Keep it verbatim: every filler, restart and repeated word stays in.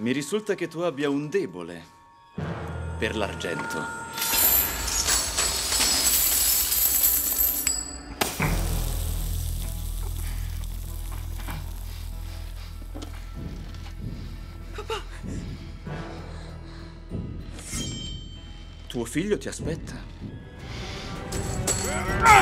Mi risulta che tu abbia un debole per l'argento. Tuo figlio ti aspetta.